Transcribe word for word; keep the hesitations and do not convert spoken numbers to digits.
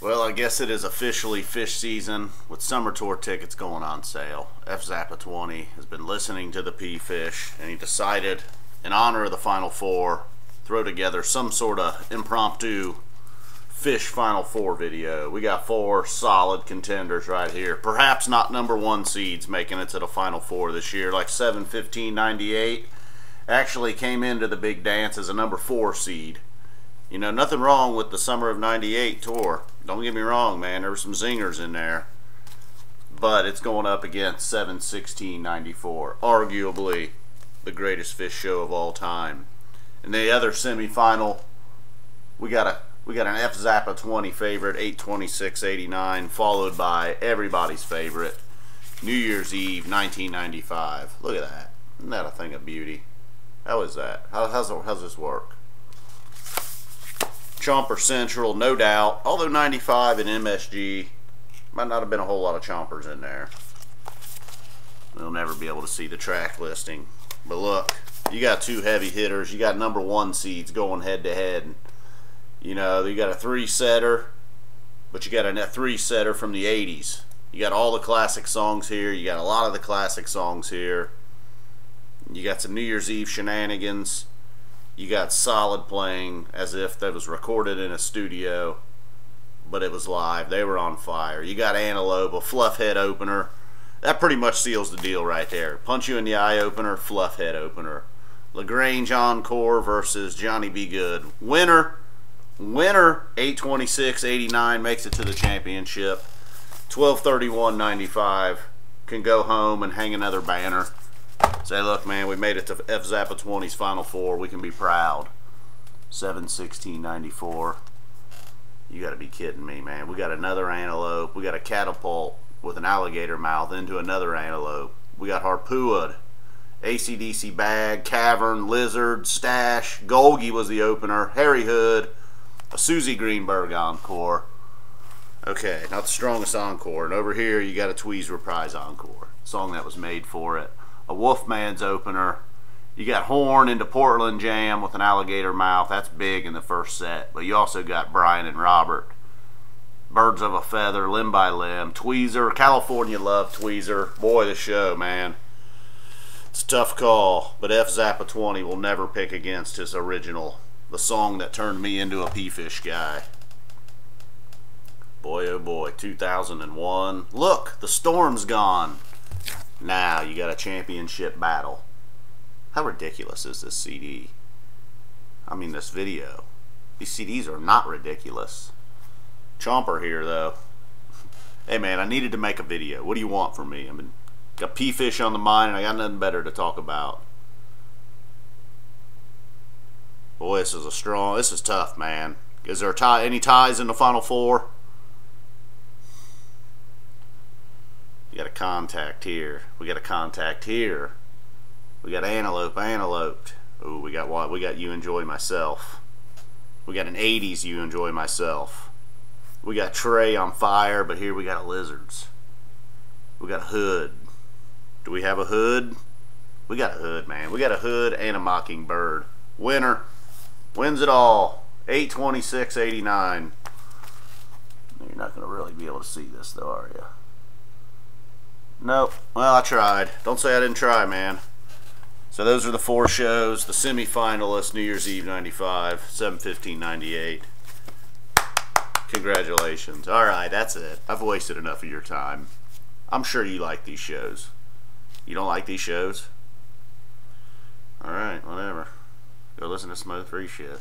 Well, I guess it is officially Phish season with summer tour tickets going on sale. F Zappa twenty has been listening to the P Phish, and he decided, in honor of the Final Four, throw together some sort of impromptu Phish Final Four video. We got four solid contenders right here. Perhaps not number one seeds making it to the Final Four this year, like seven fifteen ninety-eight. Actually came into the big dance as a number four seed. You know, nothing wrong with the summer of ninety-eight tour. Don't get me wrong, man. There were some zingers in there. But it's going up against seven sixteen ninety-four. Arguably the greatest Phish show of all time. In the other semifinal, we got a we got an F Zappa twenty favorite, eight twenty-six eighty-nine, followed by everybody's favorite, New Year's Eve nineteen ninety-five. Look at that. Isn't that a thing of beauty? How is that? How, how's, how's this work? Chomper Central, no doubt. Although ninety-five and M S G, might not have been a whole lot of chompers in there. We'll never be able to see the track listing. But look, you got two heavy hitters. You got number one seeds going head to head. And, you know, you got a three-setter, but you got a three-setter from the eighties. You got all the classic songs here. You got a lot of the classic songs here. You got some New Year's Eve shenanigans. You got solid playing as if that was recorded in a studio, but it was live. They were on fire. You got Antelope, a Fluffhead opener. That pretty much seals the deal right there. Punch you in the eye opener, Fluffhead opener. LaGrange Encore versus Johnny B. Good. Winner, winner, eight twenty-six eighty-nine makes it to the championship. twelve thirty-one ninety-five can go home and hang another banner. Say, look, man, we made it to F Zappa twenty's Final Four. We can be proud. seven sixteen ninety-four. You got to be kidding me, man. We got another antelope. We got a catapult with an alligator mouth into another antelope. We got Harpooed, A C D C Bag, Cavern, Lizard, Stash. Golgi was the opener. Harry Hood, a Susie Greenberg encore. Okay, not the strongest encore. And over here, you got a Tweez Reprise encore, a song that was made for it. A Wolfman's opener. You got Horn into Portland Jam with an alligator mouth. That's big in the first set. But you also got Brian and Robert. Birds of a Feather, Limb by Limb. Tweezer, California Love Tweezer. Boy, the show, man. It's a tough call. But F Zappa twenty will never pick against his original. The song that turned me into a P Phish guy. Boy, oh boy, two thousand one. Look, the storm's gone. Now you got a championship battle. How ridiculous is this C D? I mean, this video. These C Ds are not ridiculous. Chomper here, though. Hey, man, I needed to make a video. What do you want from me? I mean, got P Phish on the mind, and I got nothing better to talk about. Boy, this is a strong. This is tough, man. Is there a tie, any ties in the Final Four? Got a contact here. We got a contact here. We got antelope, antelope. Ooh, we got what? We got You Enjoy Myself. We got an eighties You Enjoy Myself. We got Trey on fire, but here we got a Lizards. We got a Hood. Do we have a Hood? We got a Hood, man. We got a Hood and a Mockingbird. Winner wins it all. eight twenty-six eighty-nine. You're not going to really be able to see this, though, are you? Nope. Well, I tried. Don't say I didn't try, man. So those are the four shows. The semifinalists, New Year's Eve ninety-five, seven fifteen ninety-eight. Congratulations. All right, that's it. I've wasted enough of your time. I'm sure you like these shows. You don't like these shows? All right, whatever. Go listen to some other free shit.